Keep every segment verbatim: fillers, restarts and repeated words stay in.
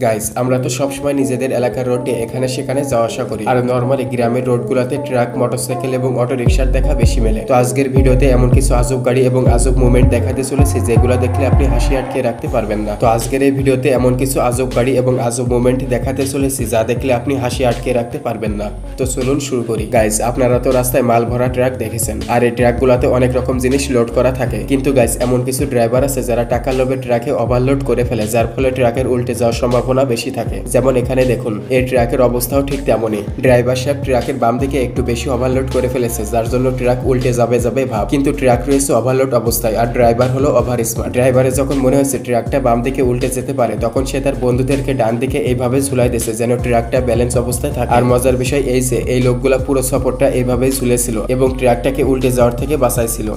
Guys आमरा तो सब समय निजेदेर एलाकार रोड निये एखाने सेखाने जावा आशा करी और नर्माली ग्रामेर रोडगुलोते ट्रक मोटरसाइकेल और अटो रिक्शार देखा बेशी मेले। तो आजकेर भिडियोते एमन किछु आजब गाड़ी और आजब मुवमेंट देखाते चलेछि जेगुलो देखले आपनि हासि आटके राखते पारबेन ना। तो आजकेर एई भिडियोते एमन किछु आजब गाड़ी और आजब मुवमेंट देखाते चलेछि जा देखले आपनि हासि आटके राखते पारबेन ना। तो चलुन शुरू करी। गाइज आपनारा तो रास्ताय माल भरा ट्रक देखेछेन और एई ट्रकगुलोते अनेक रकम जिनिस लोड करा थाके किन्तु गाइज एमन किछु ड्राइवर आछे जारा टाकार लोभे ट्रके ओभारलोड करे फेले जार फले ट्रकेर उल्टे जाओयार सम्भावना अपना বেশি থাকে। যেমন এখানে দেখুন এই ট্রাকের অবস্থাও ঠিক তেমনই। ড্রাইভার সাহেব ট্রাকের বাম দিকে একটু বেশি ওভারলোড করে ফেলেছে যার জন্য ট্রাক উল্টে যাবে যাবে ভাব, কিন্তু ট্রাক রয়েছে ওভারলোড অবস্থায় আর ড্রাইভার হলো ওভার স্মার্ট। ড্রাইভারের যখন মনে হয়েছে ট্রাকটা বাম দিকে উল্টে যেতে পারে তখন সে তার বন্ধুদেরকে ডান দিকে এইভাবে ঝুলাই দিয়েছে যেন ট্রাকটা ব্যালেন্স অবস্থায় থাকে। আর মজার বিষয় এই যে এই লোকগুলা পুরো সাপোর্টটা এইভাবেই ঝুলেছিল এবং ট্রাকটাকে উল্টে যাওয়ার থেকে বাঁচাইছিল।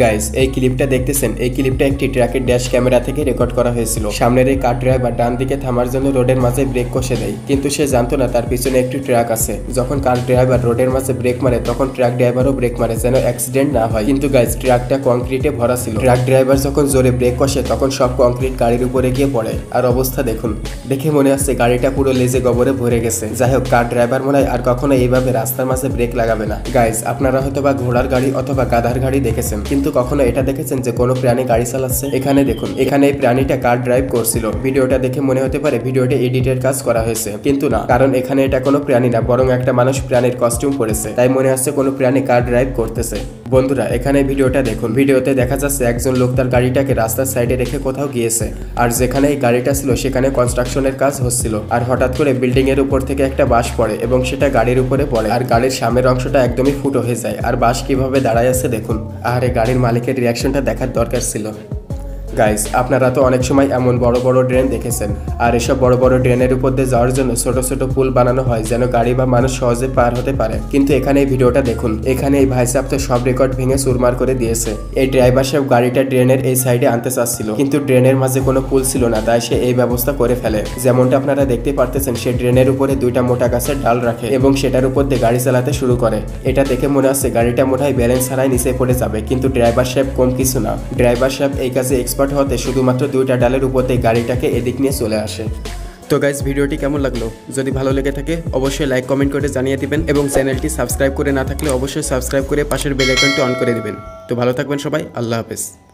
गाइज ये क्लिप्ट देखते हैं क्लिप्ट एक ट्रैकर डैश कैमरा थे रेकर्ड करा सामने कार ड्राइवर डान दिके थामार जन्य रोडर माझे ब्रेक कषे देय किन्तु से जानतो ना तार पिछने एक ट्रक आछे। जखन कार ड्राइवर रोडर माझे ब्रेक मारे तखन ट्रक ड्राइवरो ब्रेक मारे जेन एक्सिडेंट ना हय, किन्तु गाइज ट्रकटा कंक्रीटे भरा छिलो। ट्रक ड्राइवर जखन जोरे ब्रेक कषे तखन सब कंक्रीट गाड़ीर उपरे गिये पड़े और अवस्था देखुन देखे मने होच्छे गाड़ीटा पुरो लेजे गबरे भरे गेछे। जाई होक कार ड्राइवर मने आर कखनो एइभाबे रास्तार माझे ब्रेक लागाबे ना। गाइज आपनारा होयतोबा घोड़ार गाड़ी अथवा गाधार गाड़ी देखेछेन কিন্তু কখনো এটা দেখেছেন যে কোন প্রাণী গাড়ি চালাচ্ছে? এখানে দেখুন এখানে এই প্রাণীটা কার ড্রাইভ করছিল। ভিডিওটা দেখে মনে হতে পারে ভিডিওটা এডিটের কাজ করা হয়েছে, কিন্তু না, কারণ এখানে এটা কোনো প্রাণী না বরং একটা মানুষ প্রাণীর কস্টিউম পরেছে, তাই মনে হচ্ছে কোনো প্রাণী কার ড্রাইভ করতেছে। বন্ধুরা এখানে ভিডিওটা দেখুন, ভিডিওতে দেখা যাচ্ছে একজন লোক তার গাড়িটাকে রাস্তার সাইডে রেখে কোথাও গিয়েছে আর যেখানে এই গাড়িটা ছিল সেখানে কনস্ট্রাকশনের কাজ হচ্ছিল আর হঠাৎ করে বিল্ডিং এর উপর থেকে একটা বাঁশ পড়ে এবং সেটা গাড়ির উপরে পড়ে আর গাড়ির সামনের অংশটা একদমই ফুটো হয়ে যায় আর বাঁশ কিভাবে দাঁড়ায় আছে দেখুন। আর गाड़ीर मालिकेर रिएक्शनटा देखार दरकार छिलो। गाइज आपनारा तो अनेक समय एमन बड़ो बड़ो ड्रेन देखेछेन और एसब बड़ो बड़ो ड्रेनेर उपर दिये जाओयार जोन्नो छोटो छोटो पुल बनानो हय जेन गाड़ी बा मानुष सहजे पार होते पारे, किन्तु एखाने भिडियोटा देखुन एखाने एई भाई साहब तो सब रेकर्ड भेंगे चुरमार करे दियेछे। एई ड्राइवर साहेब गाड़ीटा ड्रेनेर एई साइडे आनते चाइछिलो किन्तु ड्रेनेर माझे कोनो पुल छिलो ना ताई से एई ब्यबस्था करे फेले। जेमनटा आपनारा देखते पारतेछेन से ड्रेनेर उपरे दुइटा मोटा गाछेर डाल राखे एबं सेटार उपर दिये गाड़ी चालाते शुरू करे। एटा देखे मने होच्छे गाड़ीटा मोटाई बैलेंस हाराय निचे पड़े जाबे, किन्तु ड्राइवर साहेब कम किछु ना। ड्राइवर साहेब एई काजे एक्सपार्ट হতে শুধুমাত্র দুইটা ডালের উপরে গাড়িটাকে এদিক নিয়ে চলে আসে। তো গাইজ ভিডিওটি কেমন লাগলো? যদি ভালো লেগে থাকে অবশ্যই লাইক কমেন্ট করে জানিয়ে দিবেন এবং চ্যানেলটি সাবস্ক্রাইব করে না থাকলে অবশ্যই সাবস্ক্রাইব করে পাশের বেল আইকনটি অন করে দিবেন। তো ভালো থাকবেন সবাই, আল্লাহ হাফেজ।